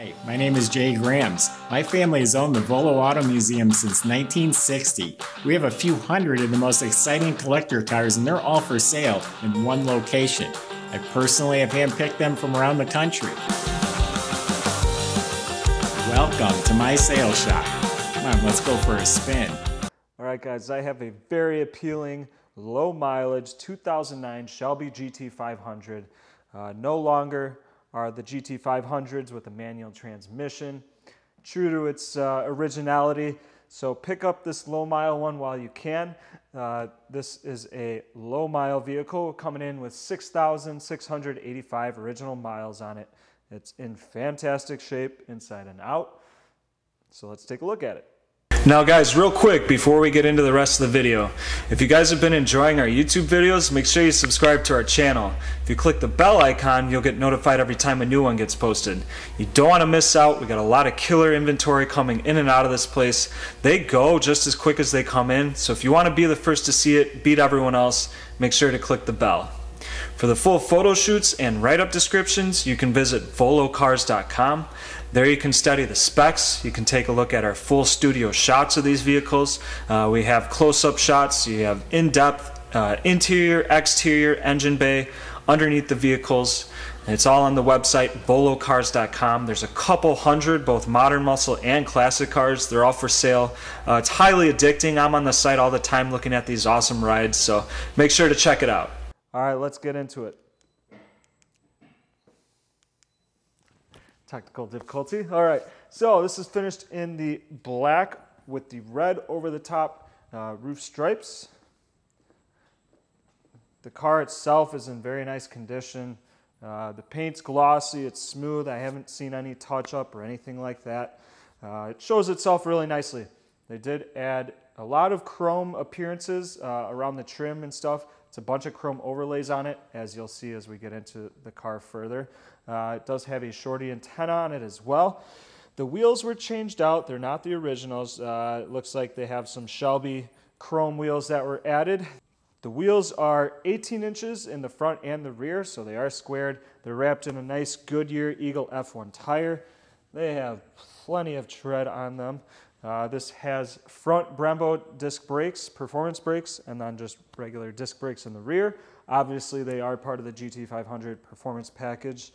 Hi, my name is Jay Grams. My family has owned the Volo Auto Museum since 1960. We have a few hundred of the most exciting collector cars and they're all for sale in one location. I personally have handpicked them from around the country. Welcome to my sales shop. Come on, let's go for a spin. All right guys, I have a very appealing, low mileage 2009 Shelby GT500. No longer are the GT500s with a manual transmission, true to its originality. So pick up this low mile one while you can. This is a low mile vehicle coming in with 6,685 original miles on it. It's in fantastic shape inside and out. So let's take a look at it. Now guys, real quick before we get into the rest of the video, if you guys have been enjoying our YouTube videos, make sure you subscribe to our channel. If you click the bell icon, you'll get notified every time a new one gets posted. You don't want to miss out. We got a lot of killer inventory coming in and out of this place. They go just as quick as they come in, so if you want to be the first to see it, beat everyone else, make sure to click the bell. For the full photo shoots and write-up descriptions, you can visit volocars.com. There you can study the specs, you can take a look at our full studio shots of these vehicles. We have close-up shots, you have in-depth interior, exterior, engine bay, underneath the vehicles. It's all on the website, volocars.com. There's a couple hundred, both modern muscle and classic cars. They're all for sale. It's highly addicting. I'm on the site all the time looking at these awesome rides, so make sure to check it out. All right, let's get into it. Technical difficulty. All right, so this is finished in the black with the red over the top roof stripes. The car itself is in very nice condition. The paint's glossy, it's smooth. I haven't seen any touch up or anything like that. It shows itself really nicely. They did add a lot of chrome appearances around the trim and stuff. It's a bunch of chrome overlays on it, as you'll see as we get into the car further. It does have a shorty antenna on it as well. The wheels were changed out. They're not the originals. It looks like they have some Shelby chrome wheels that were added. The wheels are 18 inches in the front and the rear, so they are squared. They're wrapped in a nice Goodyear Eagle F1 tire. They have plenty of tread on them. This has front Brembo disc brakes, performance brakes, and then just regular disc brakes in the rear. Obviously, they are part of the GT500 performance package.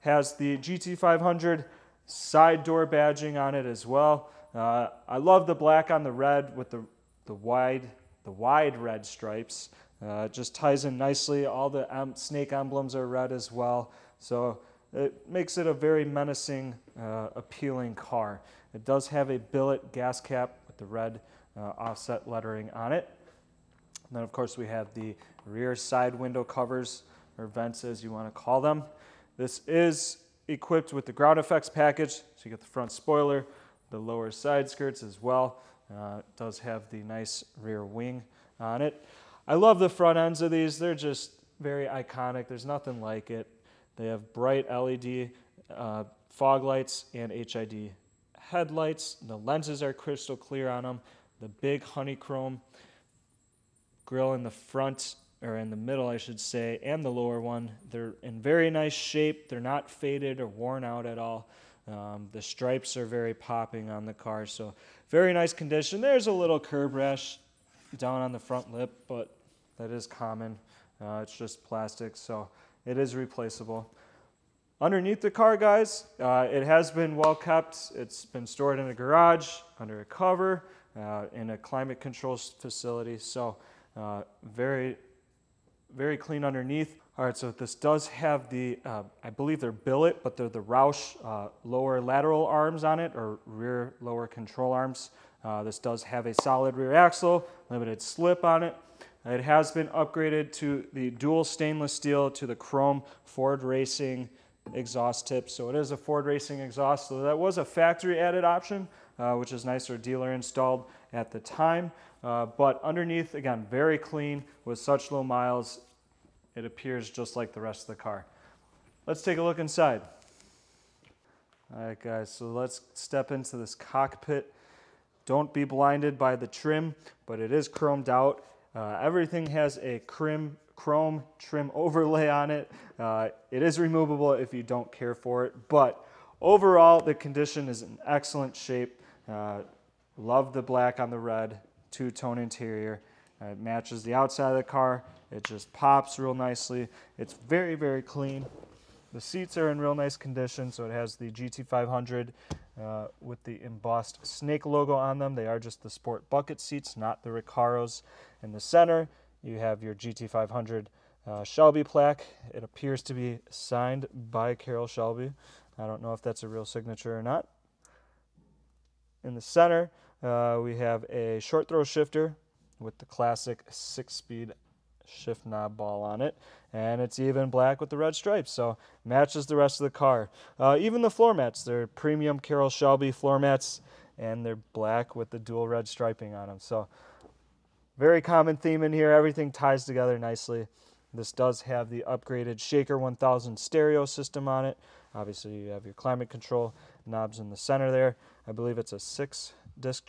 Has the GT500 side door badging on it as well. I love the black on the red with the wide red stripes. It just ties in nicely. All the snake emblems are red as well. So it makes it a very menacing, appealing car. It does have a billet gas cap with the red offset lettering on it. And then of course we have the rear side window covers, or vents as you want to call them. This is equipped with the Ground Effects package, so you get the front spoiler, the lower side skirts as well. It does have the nice rear wing on it. I love the front ends of these. They're just very iconic. There's nothing like it. They have bright LED fog lights and HID headlights. The lenses are crystal clear on them. The big honeycomb grill in the front, or in the middle I should say, and the lower one, they're in very nice shape. They're not faded or worn out at all. The stripes are very popping on the car, so very nice condition. There's a little curb rash down on the front lip, but that is common. It's just plastic, so it is replaceable. Underneath the car, guys, it has been well kept. It's been stored in a garage, under a cover, in a climate control facility, so very clean underneath. All right, so this does have the, I believe they're billet, but they're the Roush lower lateral arms on it, or rear lower control arms. This does have a solid rear axle, limited slip on it. It has been upgraded to the dual stainless steel to the chrome Ford Racing exhaust tip. So it is a Ford Racing exhaust. So that was a factory added option, which is nicer, dealer installed at the time. But underneath, again, very clean with such low miles. It appears just like the rest of the car. Let's take a look inside. All right, guys, so let's step into this cockpit. Don't be blinded by the trim, but it is chromed out. Everything has a chrome trim overlay on it. It is removable if you don't care for it, but Overall, the condition is in excellent shape. Love the black on the red, two-tone interior. It matches the outside of the car. It just pops real nicely. It's very, very clean. The seats are in real nice condition, so it has the GT500 with the embossed snake logo on them. They are just the sport bucket seats, not the Recaros. In the center, you have your GT500 Shelby plaque. It appears to be signed by Carroll Shelby. I don't know if that's a real signature or not. In the center, we have a short throw shifter with the classic 6-speed shift knob ball on it, and it's even black with the red stripes, so matches the rest of the car. Even the floor mats, they're premium Carroll Shelby floor mats, and they're black with the dual red striping on them. So very common theme in here. Everything ties together nicely. This does have the upgraded Shaker 1000 stereo system on it. Obviously, you have your climate control knobs in the center there. I believe it's a 6-disc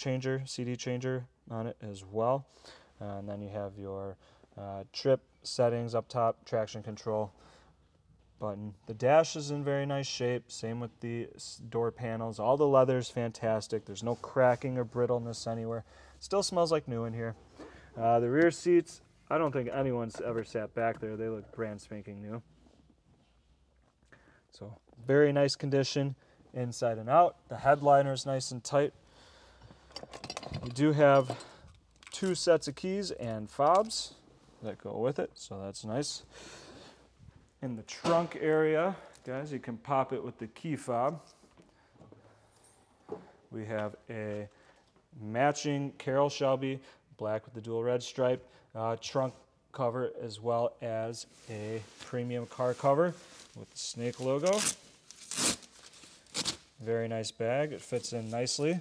CD changer on it as well. And then you have your trip settings up top, traction control button. The dash is in very nice shape. Same with the door panels. All the leather is fantastic. There's no cracking or brittleness anywhere. Still smells like new in here. The rear seats, I don't think anyone's ever sat back there. They look brand spanking new. So very nice condition inside and out. The headliner is nice and tight. You do have two sets of keys and fobs that go with it, so that's nice. In the trunk area, guys, you can pop it with the key fob. We have a matching Carroll Shelby black with the dual red stripe trunk cover, as well as a premium car cover with the snake logo. Very nice bag. It fits in nicely.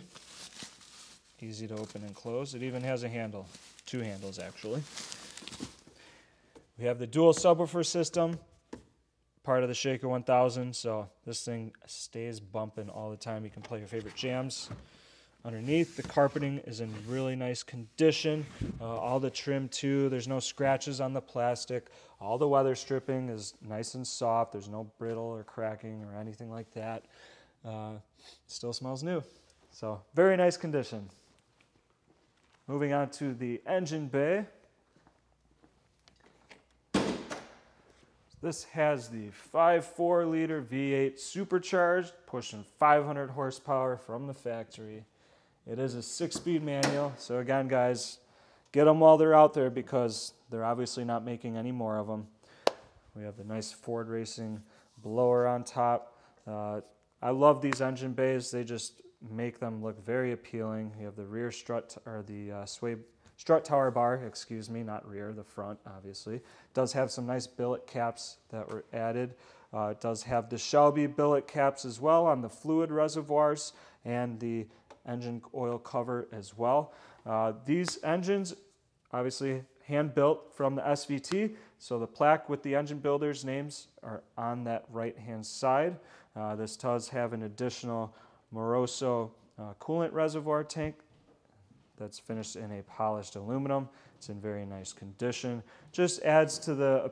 Easy to open and close. It even has a handle, two handles actually. We have the dual subwoofer system, part of the Shaker 1000, so this thing stays bumping all the time. You can play your favorite jams. Underneath, the carpeting is in really nice condition. All the trim too, there's no scratches on the plastic. All the weather stripping is nice and soft. There's no brittle or cracking or anything like that. Still smells new. So very nice condition. Moving on to the engine bay. This has the 5.4 liter V8 supercharged, pushing 500 horsepower from the factory. It is a 6-speed manual. So again, guys, get them while they're out there because they're obviously not making any more of them. We have the nice Ford Racing blower on top. I love these engine bays. They just make them look very appealing. You have the rear strut, or the strut tower bar, excuse me, not rear, the front, obviously. It does have some nice billet caps that were added. It does have the Shelby billet caps as well on the fluid reservoirs and the engine oil cover as well. These engines, obviously hand built from the SVT, so the plaque with the engine builders' names are on that right hand side. This does have an additional Moroso coolant reservoir tank that's finished in a polished aluminum. It's in very nice condition. Just adds to the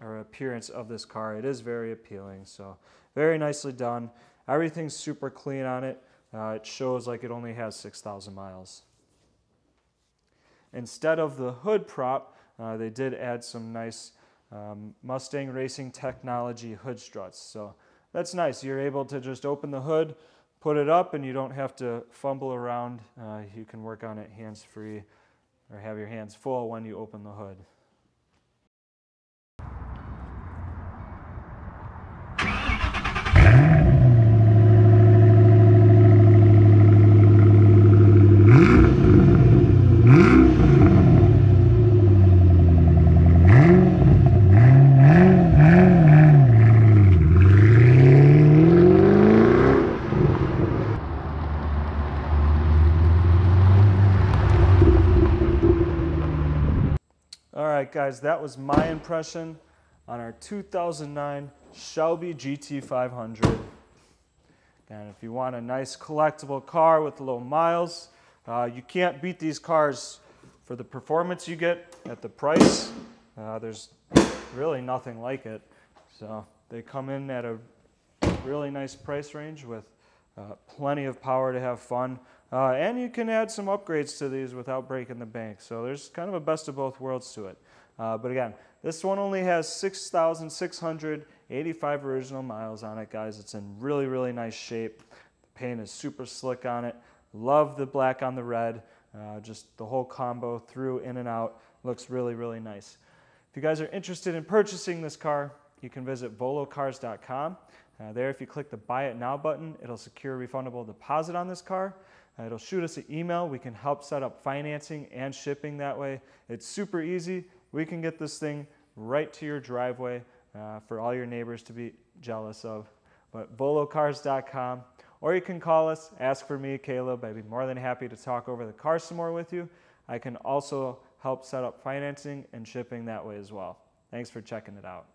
appearance of this car. It is very appealing, so very nicely done. Everything's super clean on it. It shows like it only has 6,000 miles. Instead of the hood prop, they did add some nice Mustang Racing Technology hood struts. So that's nice. You're able to just open the hood, put it up, and you don't have to fumble around. You can work on it hands-free or have your hands full when you open the hood. Guys, that was my impression on our 2009 Shelby GT500. And if you want a nice collectible car with low miles, you can't beat these cars for the performance you get at the price. There's really nothing like it. So they come in at a Really nice price range with plenty of power to have fun. And you can add some upgrades to these without breaking the bank. So there's kind of a best of both worlds to it. But again, this one only has 6,685 original miles on it, guys. It's in really, really nice shape. The paint is super slick on it. Love the black on the red. Just the whole combo through, in and out. Looks really, really nice. If you guys are interested in purchasing this car, you can visit volocars.com. There, if you click the Buy It Now button, it'll secure a refundable deposit on this car. It'll shoot us an email. We can help set up financing and shipping that way. It's super easy. We can get this thing right to your driveway for all your neighbors to be jealous of. But volocars.com, or you can call us, ask for me, Caleb. I'd be more than happy to talk over the car some more with you. I can also help set up financing and shipping that way as well. Thanks for checking it out.